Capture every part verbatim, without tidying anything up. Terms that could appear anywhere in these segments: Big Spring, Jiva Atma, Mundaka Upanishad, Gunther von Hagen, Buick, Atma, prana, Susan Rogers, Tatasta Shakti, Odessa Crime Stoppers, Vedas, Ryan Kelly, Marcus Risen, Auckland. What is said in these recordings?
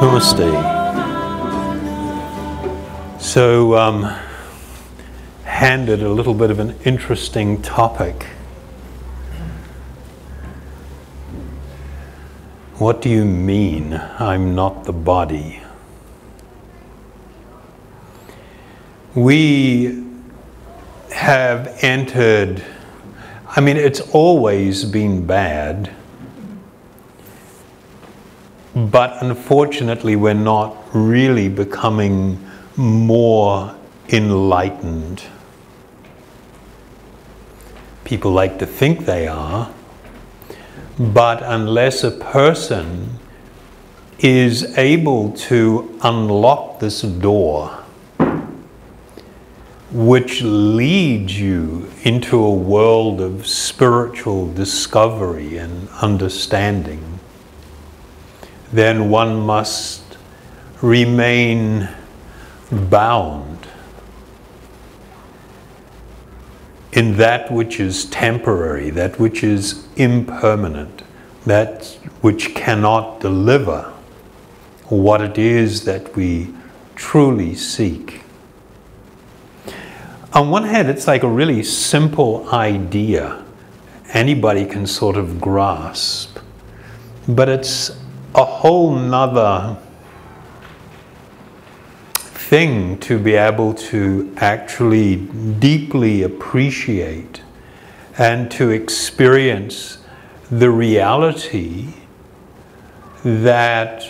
Namaste. So, um, handed a little bit of an interesting topic. What do you mean, I'm not the body? We have entered, I mean, it's always been bad, but unfortunately we're not really becoming more enlightened. People like to think they are, but unless a person is able to unlock this door, which leads you into a world of spiritual discovery and understanding, then one must remain bound in that which is temporary, that which is impermanent, that which cannot deliver what it is that we truly seek. On one hand, it's like a really simple idea. Anybody can sort of grasp. But it's a whole nother thing to be able to actually deeply appreciate and to experience the reality that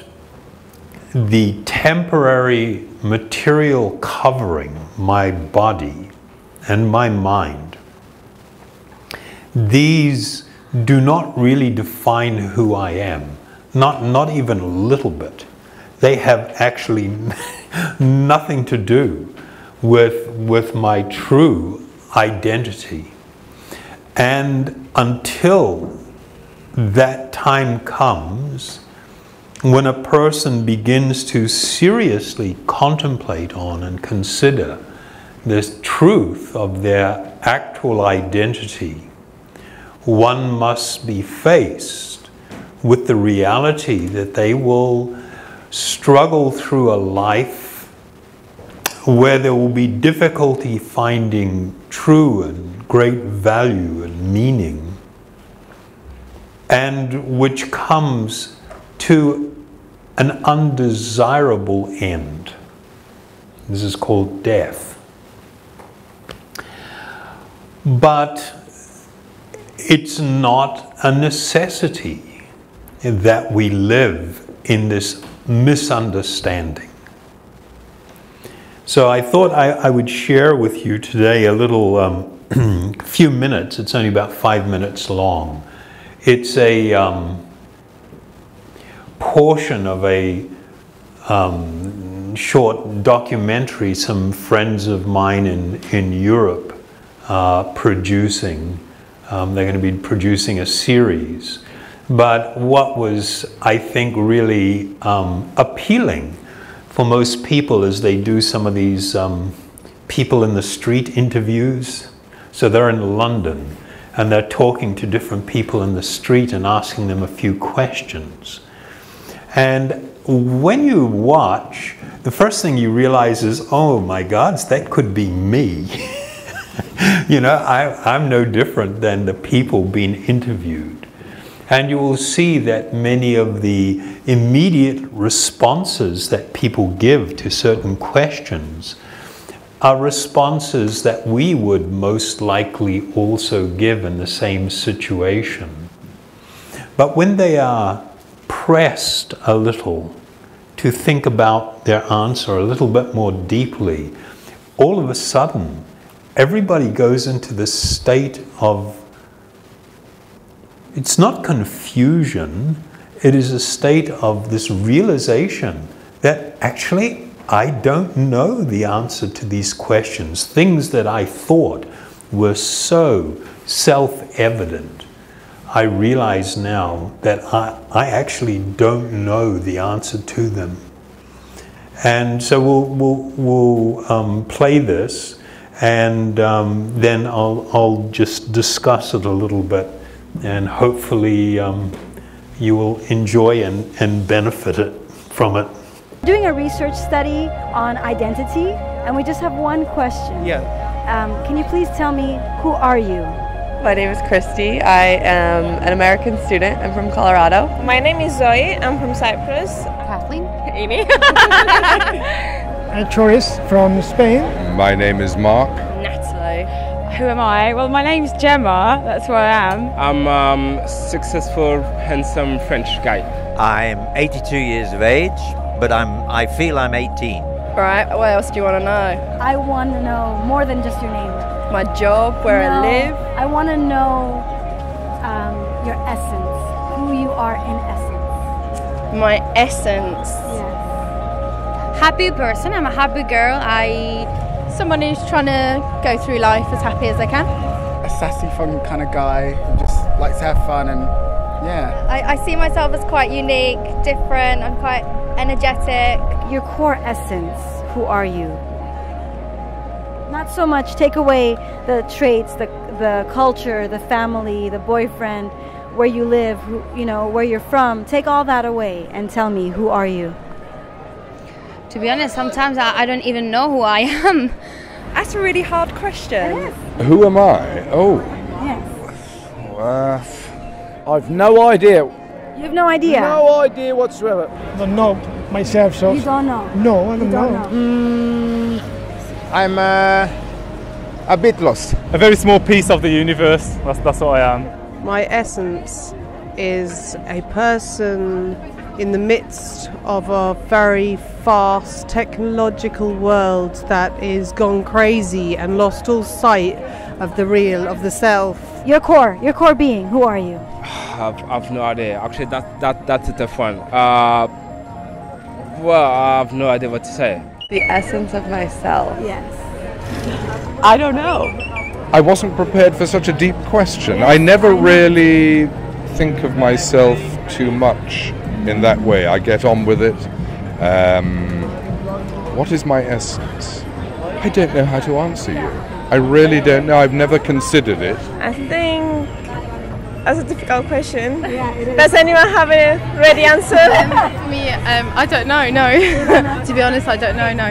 the temporary material covering, my body, and my mind, these do not really define who I am. Not, not even a little bit. They have actually nothing to do with, with my true identity. And until that time comes, when a person begins to seriously contemplate on and consider the truth of their actual identity, one must be faced with the reality that they will struggle through a life where there will be difficulty finding true and great value and meaning, and which comes to an undesirable end. This is called death. But it's not a necessity that we live in this misunderstanding. So I thought I, I would share with you today a little um, few minutes. It's only about five minutes long. It's a um, portion of a um, short documentary some friends of mine in, in Europe Uh, producing. Um, they're going to be producing a series. But what was, I think, really um, appealing for most people is they do some of these um, people in the street interviews. So they're in London and they're talking to different people in the street and asking them a few questions. And when you watch, the first thing you realize is, oh my God, that could be me. You know, I, I'm no different than the people being interviewed. And you will see that many of the immediate responses that people give to certain questions are responses that we would most likely also give in the same situation. But when they are pressed a little to think about their answer a little bit more deeply, all of a sudden, everybody goes into this state of, it's not confusion, it is a state of this realization that actually I don't know the answer to these questions. Things that I thought were so self-evident, I realize now that I, I actually don't know the answer to them. And so we'll, we'll, we'll um, play this. And um, then I'll, I'll just discuss it a little bit, and hopefully um, you will enjoy and, and benefit it from it. Doing a research study on identity, and we just have one question. Yeah. Um, can you please tell me, who are you? My name is Christy. I am an American student. I'm from Colorado. My name is Zoe. I'm from Cyprus. Kathleen. Amy. A tourist from Spain. My name is Mark. Natalie. Who am I? Well, my name's Gemma. That's who I am. I'm a um, successful, handsome French guy. I'm eighty-two years of age, but I'm, I feel I'm eighteen. Right, what else do you want to know? I want to know more than just your name. My job, where no, I live. I want to know um, your essence, who you are in essence. My essence? Yes. Happy person, I'm a happy girl. I... someone who's trying to go through life as happy as they can. A sassy, fun kind of guy who just likes to have fun and yeah. I, I see myself as quite unique, different, I'm quite energetic. Your core essence, who are you? Not so much take away the traits, the, the culture, the family, the boyfriend, where you live, who, you know, where you're from. Take all that away and tell me, who are you? To be honest, sometimes I, I don't even know who I am. That's a really hard question. It is. Who am I? Oh. Yes. Uh, I've no idea. You have no idea? No idea whatsoever. I don't know myself. So you don't know? No, I don't, don't know. know. Mm, I'm uh, a bit lost. A very small piece of the universe. That's, that's what I am. My essence is a person in the midst of a very fast technological world that is gone crazy and lost all sight of the real, of the self. Your core, your core being, who are you? I've, I've no idea. Actually, that, that, that's a tough one. Uh, well, I've no idea what to say. The essence of myself. Yes. I don't know. I wasn't prepared for such a deep question. I never really think of myself too much in that way. I get on with it. Um, what is my essence? I don't know how to answer you. I really don't know. I've never considered it. I think that's a difficult question. Yeah, it is. Does anyone have a ready answer? um, me, um, I don't know, no. To be honest, I don't know, no.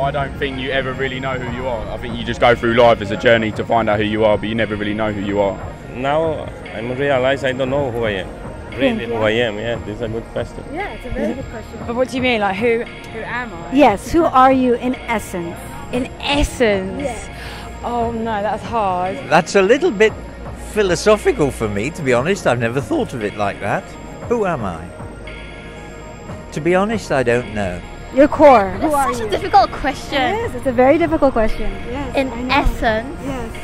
I don't think you ever really know who you are. I think you just go through life as a journey to find out who you are, but you never really know who you are. Now I realise I don't know who I am. Really, who I am, yeah, this is a good question. Yeah, it's a very good question. But what do you mean, like, who who am I? Yes, who are you in essence? In essence? Yeah. Oh no, that's hard. That's a little bit philosophical for me, to be honest. I've never thought of it like that. Who am I? To be honest, I don't know. Your core, who are you? That's such a difficult question. It is, it's a very difficult question. Yes, in essence? Yes.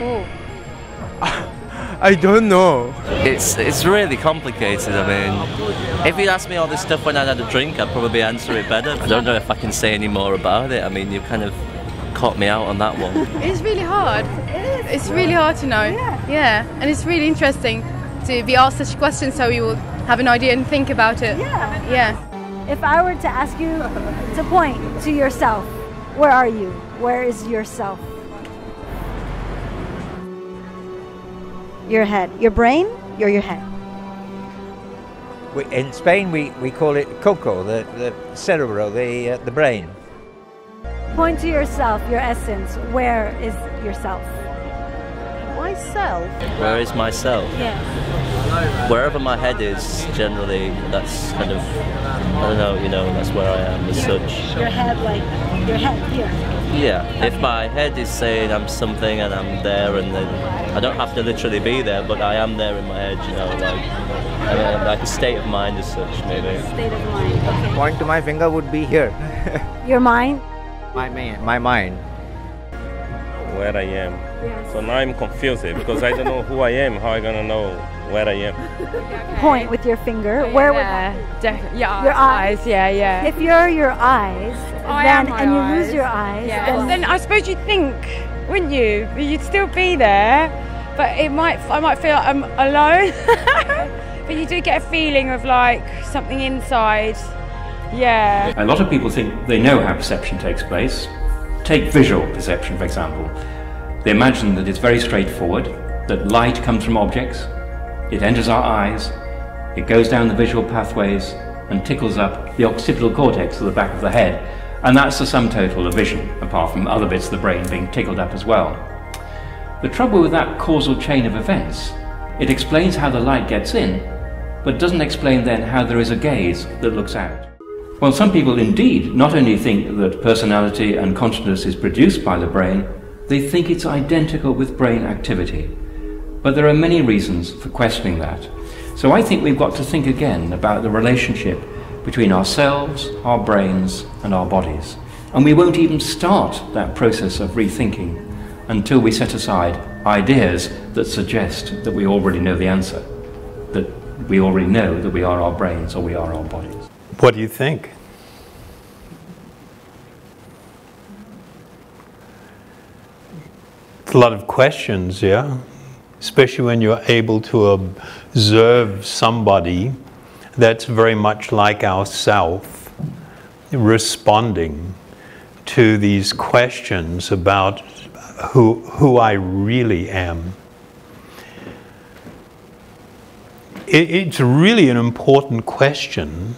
Oh. I don't know. It's it's really complicated. I mean, if you asked me all this stuff when I had a drink, I'd probably answer it better. I don't know if I can say any more about it. I mean, you've kind of caught me out on that one. It's really hard. It is. It's really hard to know. Yeah. Yeah. And it's really interesting to be asked such questions so you will have an idea and think about it. Yeah. Yeah. If I were to ask you to point to yourself, where are you? Where is yourself? Your head, your brain, or your head? We, in Spain, we, we call it coco, the, the cerebro, the, uh, the brain. Point to yourself, your essence. Where is yourself? Myself. Where is myself? Yes. Wherever my head is, generally, that's kind of, I don't know, you know, that's where I am as yeah. such. Your head, like, your head here. Yeah, okay. If my head is saying I'm something and I'm there, and then I don't have to literally be there, but I am there in my head, you know, like, I mean, like a state of mind as such, maybe. State of mind, okay. Point to my finger would be here. Your mind? My mind. My mind. Where I am. Yes. So now I'm confused because I don't know who I am, how I'm going to know where I am. Okay. Point with your finger. Yeah. Where would I... yeah, your eyes. eyes, yeah, yeah. If you're your eyes, I then and you eyes. lose your eyes... Yeah. Then, then I suppose you'd think, wouldn't you? You'd still be there, but it might. I might feel like I'm alone. But you do get a feeling of like something inside, yeah. A lot of people think they know how perception takes place. Take visual perception, for example. They imagine that it's very straightforward, that light comes from objects, it enters our eyes, It goes down the visual pathways and tickles up the occipital cortex at the back of the head, and that's the sum total of vision, apart from other bits of the brain being tickled up as well. The trouble with that causal chain of events, it explains how the light gets in, but doesn't explain then how there is a gaze that looks out. Well, some people indeed not only think that personality and consciousness is produced by the brain, they think it's identical with brain activity. But there are many reasons for questioning that. So I think we've got to think again about the relationship between ourselves, our brains, and our bodies. And we won't even start that process of rethinking until we set aside ideas that suggest that we already know the answer, that we already know that we are our brains or we are our bodies. What do you think? It's a lot of questions, yeah? Especially when you're able to observe somebody that's very much like ourselves, responding to these questions about who, who I really am. It, it's really an important question.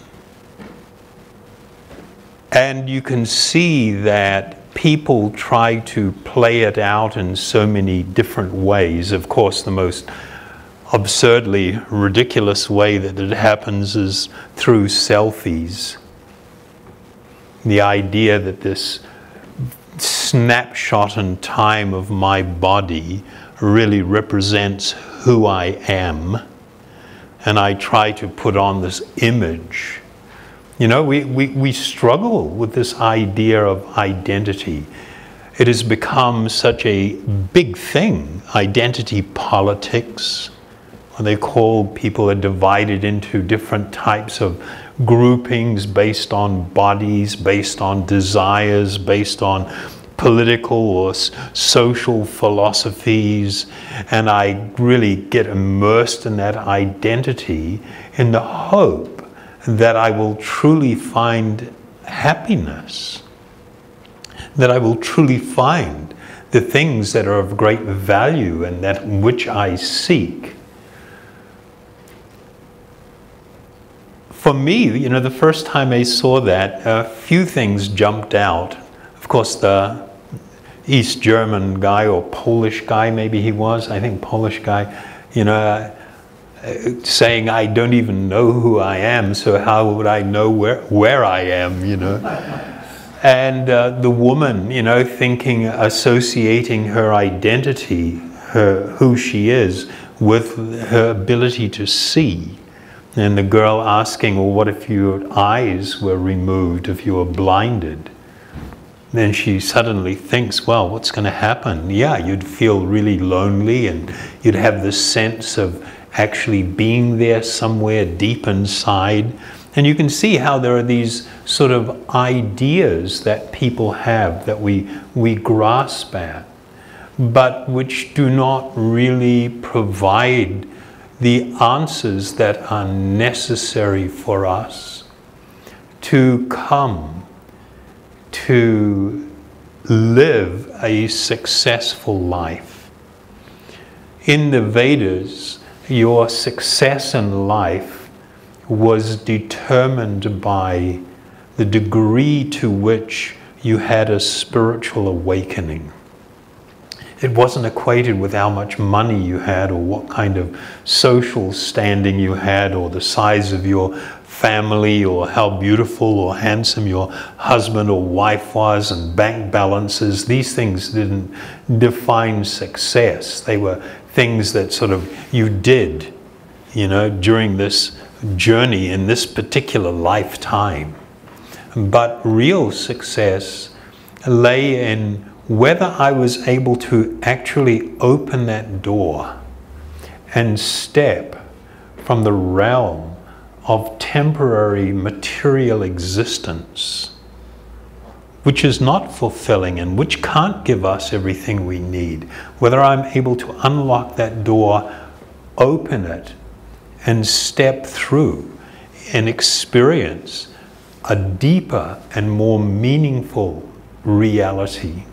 And you can see that people try to play it out in so many different ways. Of course, the most absurdly ridiculous way that it happens is through selfies. The idea that this snapshot in time of my body really represents who I am, and I try to put on this image. You know, we, we, we struggle with this idea of identity. It has become such a big thing, identity politics. They call people are divided into different types of groupings based on bodies, based on desires, based on political or social philosophies, and I really get immersed in that identity in the hope that I will truly find happiness, that I will truly find the things that are of great value and that which I seek. For me, you know, the first time I saw that, a few things jumped out. Of course, the East German guy or Polish guy, maybe he was, I think Polish guy, you know, saying, I don't even know who I am, so how would I know where, where I am, you know? And uh, the woman, you know, thinking, associating her identity, her, who she is, with her ability to see. And the girl asking, well, what if your eyes were removed, if you were blinded? Then she suddenly thinks, well, what's going to happen? Yeah, you'd feel really lonely, and you'd have this sense of actually being there somewhere deep inside. And you can see how there are these sort of ideas that people have that we, we grasp at, but which do not really provide the answers that are necessary for us to come to live a successful life. In the Vedas, your success in life was determined by the degree to which you had a spiritual awakening. It wasn't equated with how much money you had or what kind of social standing you had or the size of your family or how beautiful or handsome your husband or wife was and bank balances. These things didn't define success. They were things that sort of you did, you know, during this journey in this particular lifetime. But real success lay in whether I was able to actually open that door and step from the realm of temporary material existence, which is not fulfilling and which can't give us everything we need. Whether I'm able to unlock that door, open it, and step through and experience a deeper and more meaningful reality.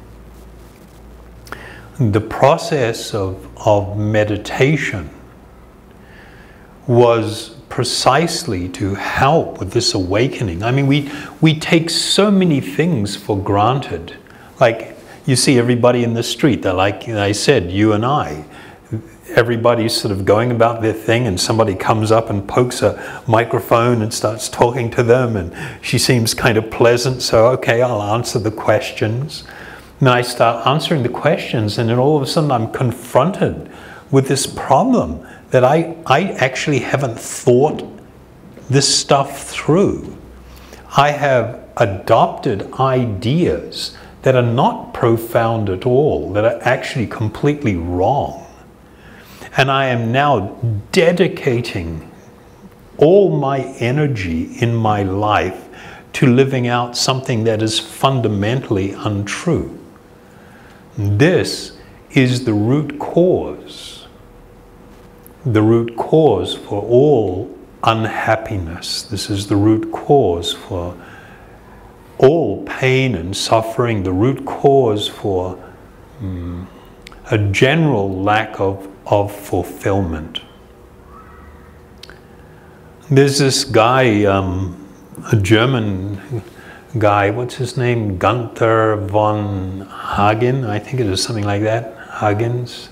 The process of, of meditation was precisely to help with this awakening. I mean, we, we take so many things for granted. Like, you see everybody in the street, they're like I said, you and I. Everybody's sort of going about their thing and somebody comes up and pokes a microphone and starts talking to them, and she seems kind of pleasant, so okay, I'll answer the questions. And I start answering the questions, and then all of a sudden I'm confronted with this problem that I, I actually haven't thought this stuff through. I have adopted ideas that are not profound at all, that are actually completely wrong. And I am now dedicating all my energy in my life to living out something that is fundamentally untrue. This is the root cause, the root cause for all unhappiness. This is the root cause for all pain and suffering, the root cause for um, a general lack of, of fulfillment. There's this guy, um, a German guy, what's his name? Gunther von Hagen, I think it is something like that, Hagen's.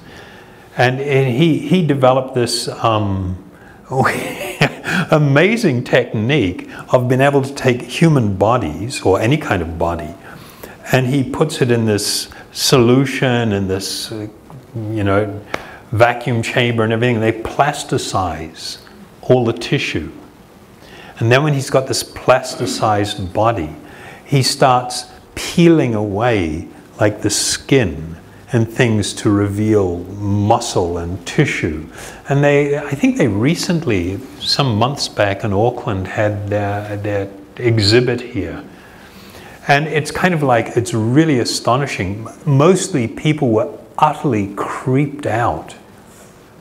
And, and he, he developed this um, amazing technique of being able to take human bodies, or any kind of body, and he puts it in this solution, in this, uh, you know, vacuum chamber and everything, and they plasticize all the tissue. And then when he's got this plasticized body, he starts peeling away like the skin and things to reveal muscle and tissue. And they, I think they recently, some months back in Auckland, had their, their exhibit here. And it's kind of like, it's really astonishing. Mostly people were utterly creeped out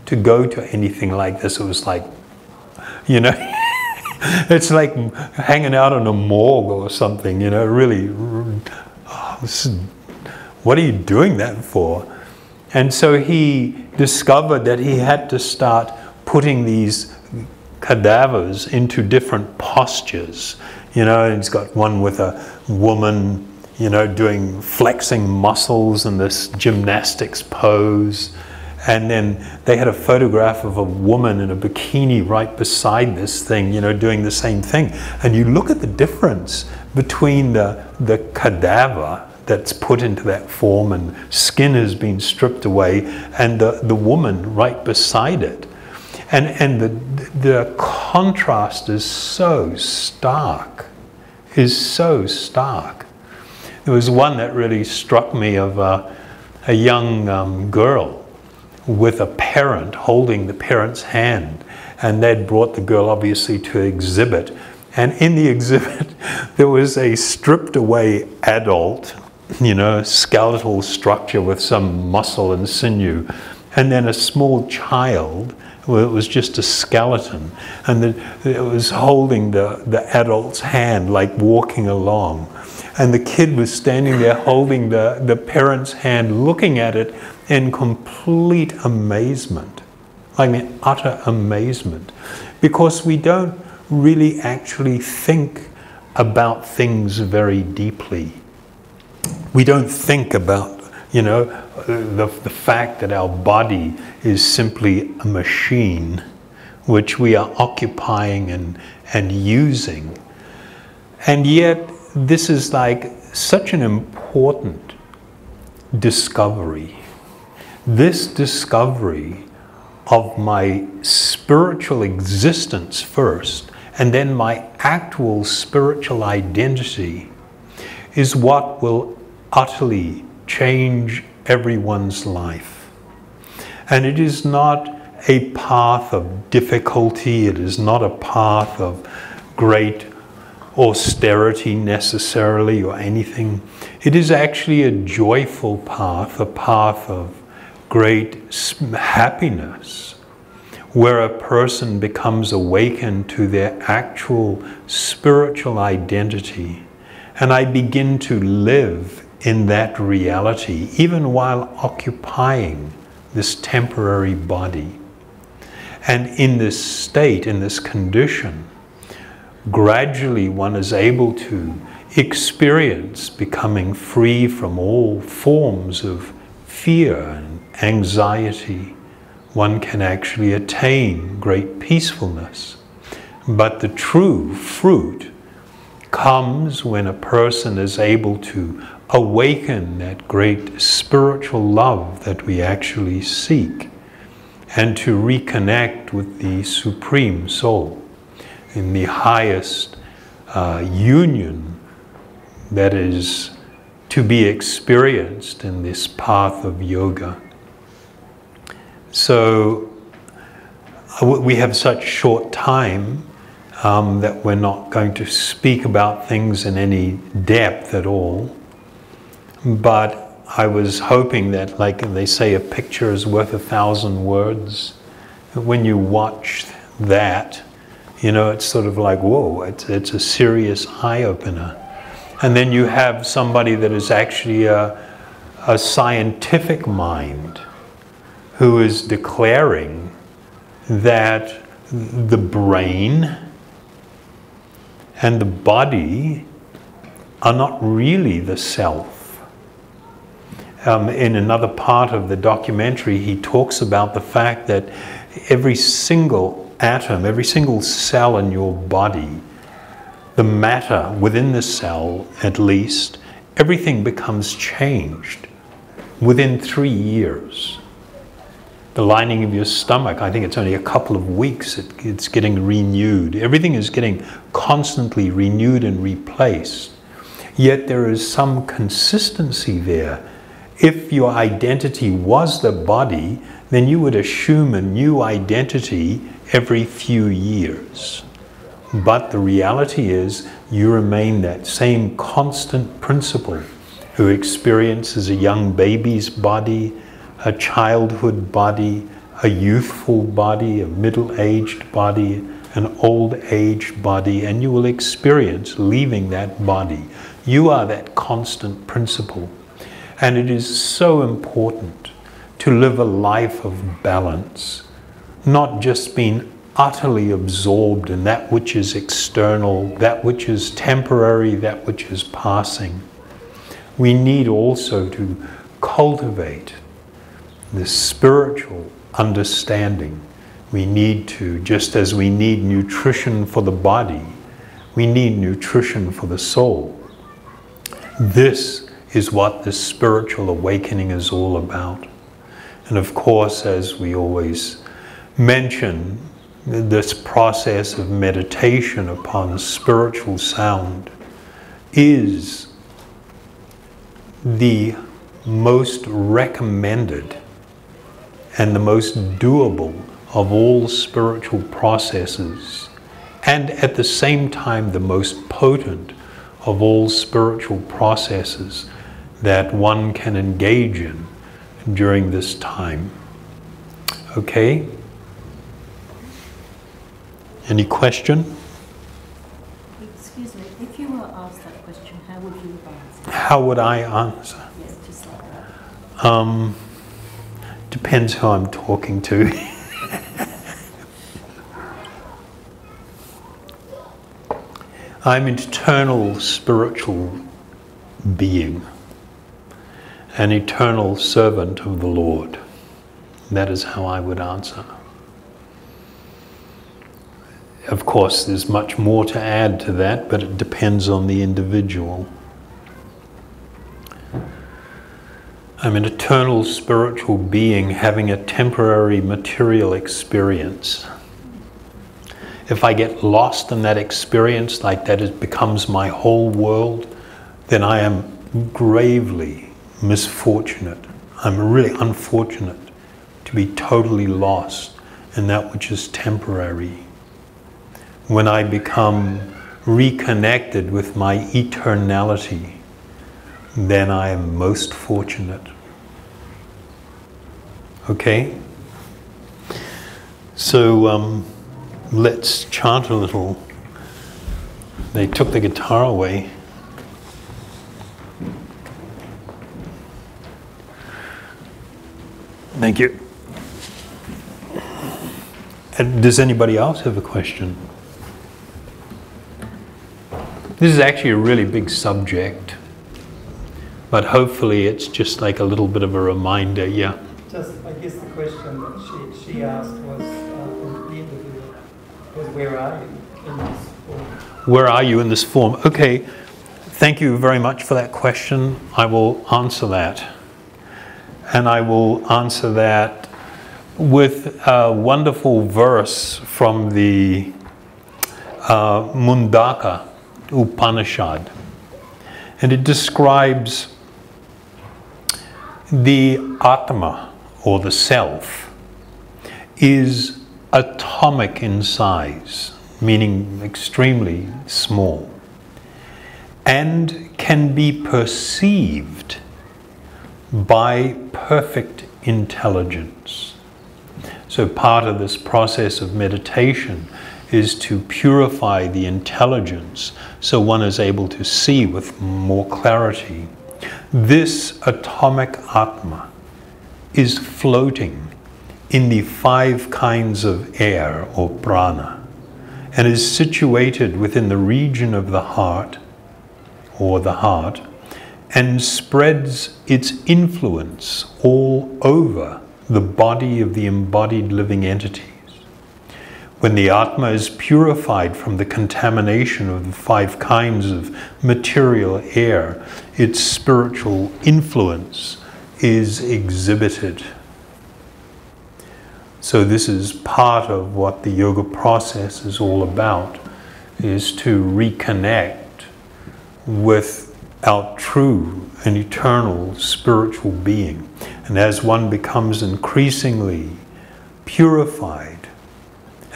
to go to anything like this. It was like, you know, it's like hanging out in a morgue or something, you know, really, oh, this is, what are you doing that for? And so he discovered that he had to start putting these cadavers into different postures. You know, he's got one with a woman, you know, doing flexing muscles in this gymnastics pose. And then they had a photograph of a woman in a bikini right beside this thing, you know, doing the same thing. And you look at the difference between the, the cadaver that's put into that form and skin has been stripped away, and the, the woman right beside it. And, and the, the contrast is so stark, is so stark. There was one that really struck me of a, a young um, girl with a parent holding the parent's hand. And they'd brought the girl obviously to exhibit. And in the exhibit, there was a stripped away adult, you know, skeletal structure with some muscle and sinew, and then a small child where it was just a skeleton, and the, it was holding the, the adult's hand, like walking along, and the kid was standing there holding the, the parent's hand, looking at it in complete amazement. I mean, utter amazement, because we don't really actually think about things very deeply. We don't think about, you know, the, the fact that our body is simply a machine which we are occupying and, and using. And yet this is like such an important discovery. This discovery of my spiritual existence first, and then my actual spiritual identity, is what will utterly change everyone's life. And it is not a path of difficulty, it is not a path of great austerity necessarily or anything. It is actually a joyful path, a path of great happiness, where a person becomes awakened to their actual spiritual identity. And I begin to live in that reality, even while occupying this temporary body. And in this state, in this condition, gradually one is able to experience becoming free from all forms of fear and anxiety. One can actually attain great peacefulness. But the true fruit comes when a person is able to awaken that great spiritual love that we actually seek, and to reconnect with the Supreme Soul in the highest uh, union that is to be experienced in this path of yoga. So we have such short time um, that we're not going to speak about things in any depth at all. But I was hoping that, like they say, a picture is worth a thousand words. When you watch that, you know, it's sort of like, whoa, it's, it's a serious eye-opener. And then you have somebody that is actually a, a scientific mind who is declaring that the brain and the body are not really the self. Um, in another part of the documentary, he talks about the fact that every single atom, every single cell in your body, the matter within the cell at least, everything becomes changed within three years. The lining of your stomach, I think it's only a couple of weeks, it, it's getting renewed. Everything is getting constantly renewed and replaced. Yet there is some consistency there. If your identity was the body, then you would assume a new identity every few years. But the reality is you remain that same constant principle who experiences a young baby's body, a childhood body, a youthful body, a middle-aged body, an old-aged body, and you will experience leaving that body. You are that constant principle. And it is so important to live a life of balance, not just being utterly absorbed in that which is external, that which is temporary, that which is passing. We need also to cultivate this spiritual understanding. We need to, just as we need nutrition for the body, we need nutrition for the soul. This is what this spiritual awakening is all about. And of course, as we always mention, this process of meditation upon spiritual sound is the most recommended and the most doable of all spiritual processes, and at the same time the most potent of all spiritual processes that one can engage in during this time. Okay? Any question? Excuse me, if you were asked that question, how would you answer? How would I answer? Yes, just like that. Um, depends who I'm talking to. I'm an eternal spiritual being, an eternal servant of the Lord. That is how I would answer. Of course, there's much more to add to that, but it depends on the individual. I'm an eternal spiritual being having a temporary material experience. If I get lost in that experience, like that it becomes my whole world, then I am gravely misfortunate. I'm really unfortunate to be totally lost in that which is temporary. When I become reconnected with my eternality, then I am most fortunate. Okay? So, um, let's chant a little. They took the guitar away. Thank you. Does anybody else have a question? This is actually a really big subject, but hopefully it's just like a little bit of a reminder. Yeah. Just, I guess the question that she, she asked was, uh, was, where are you in this form? Where are you in this form? Okay, thank you very much for that question. I will answer that. And I will answer that with a wonderful verse from the uh, Mundaka Upanishad. And it describes the Atma, or the self, is atomic in size, meaning extremely small, and can be perceived by perfect intelligence. So part of this process of meditation is to purify the intelligence so one is able to see with more clarity. This atomic Atma is floating in the five kinds of air, or prana, and is situated within the region of the heart, or the heart, and spreads its influence all over the body of the embodied living entities. When the Atma is purified from the contamination of the five kinds of material air, its spiritual influence is exhibited. So this is part of what the yoga process is all about, is to reconnect with our true and eternal spiritual being. And as one becomes increasingly purified,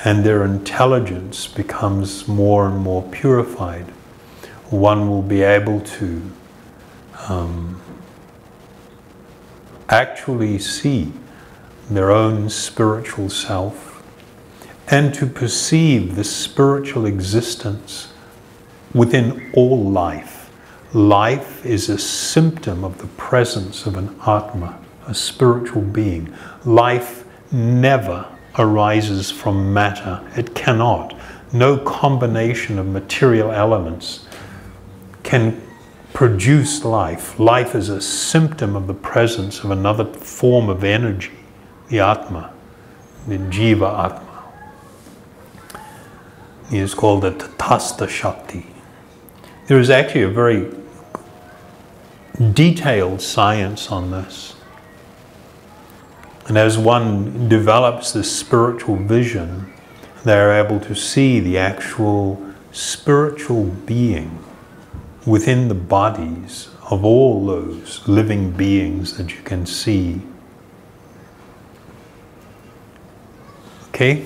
and their intelligence becomes more and more purified, one will be able to um, actually see their own spiritual self and to perceive the spiritual existence within all life. Life is a symptom of the presence of an Atma, a spiritual being. Life never arises from matter. It cannot. No combination of material elements can produce life. Life is a symptom of the presence of another form of energy, the Atma, the Jiva Atma. It is called the Tatasta Shakti. There is actually a very detailed science on this. And as one develops this spiritual vision, they are able to see the actual spiritual being within the bodies of all those living beings that you can see. Okay?